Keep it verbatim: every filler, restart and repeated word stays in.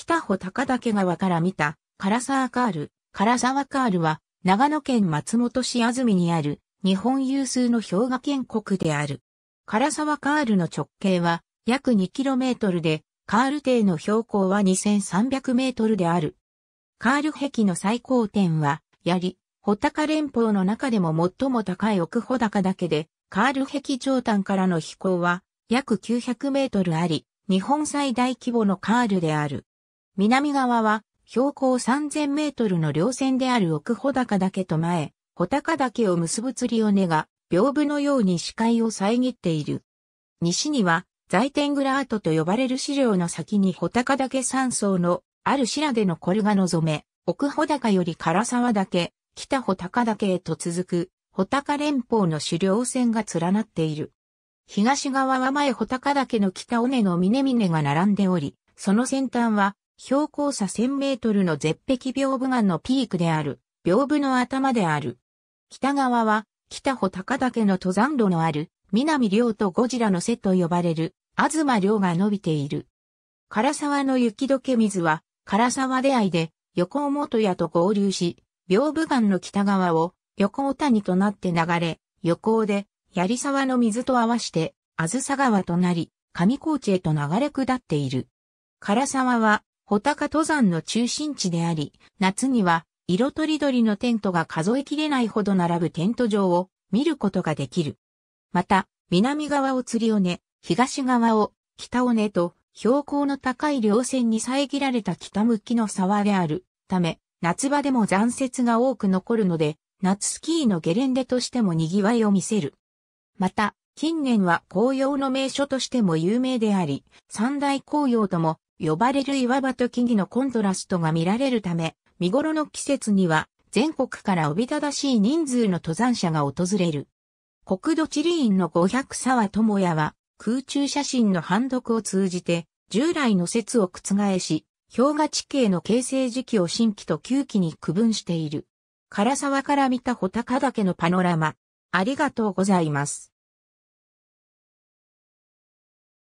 北穂高岳川から見た、唐沢カール。唐沢カールは、長野県松本市安曇にある、日本有数の氷河渓谷である。唐沢カールの直径は、約 にキロメートル で、カール底の標高は にせんさんびゃくメートル である。カール壁の最高点は、槍、穂高連峰の中でも最も高い奥穂高岳で、カール壁頂端からの飛行は、約 きゅうひゃくメートル あり、日本最大規模のカールである。南側は、標高 さんぜんメートル の稜線である奥穂高岳と前、穂高岳を結ぶ釣り尾根が、屏風のように視界を遮っている。西には、財天蔵跡と呼ばれる資料の先に穂高岳山荘の、ある白でのコルが望め、奥穂高より唐沢岳、北穂高岳へと続く、穂高連峰の主稜線が連なっている。東側は前穂高岳の北尾根の峰々が並んでおり、その先端は、標高差 せんメートル の絶壁屏風岩のピークである、屏風の頭である。北側は、北穂高岳の登山路のある、南稜とゴジラの背と呼ばれる、東稜が伸びている。唐沢の雪解け水は、唐沢出会いで、横尾本屋と合流し、屏風岩の北側を、横尾谷となって流れ、横尾で、槍沢の水と合わして、あずさ川となり、上高地へと流れ下っている。唐沢は、穂高登山の中心地であり、夏には、色とりどりのテントが数えきれないほど並ぶテント場を見ることができる。また、南側を釣り尾根、東側を北尾根と標高の高い稜線に遮られた北向きの沢であるため、夏場でも残雪が多く残るので、夏スキーのゲレンデとしても賑わいを見せる。また、近年は紅葉の名所としても有名であり、三大紅葉とも呼ばれる岩場と木々のコントラストが見られるため、見頃の季節には全国からおびただしい人数の登山者が訪れる。国土地理院の五百沢智也は空中写真の判読を通じて従来の説を覆し、氷河地形の形成時期を新期と旧期に区分している。唐沢から見た穂高岳のパノラマ。ありがとうございます。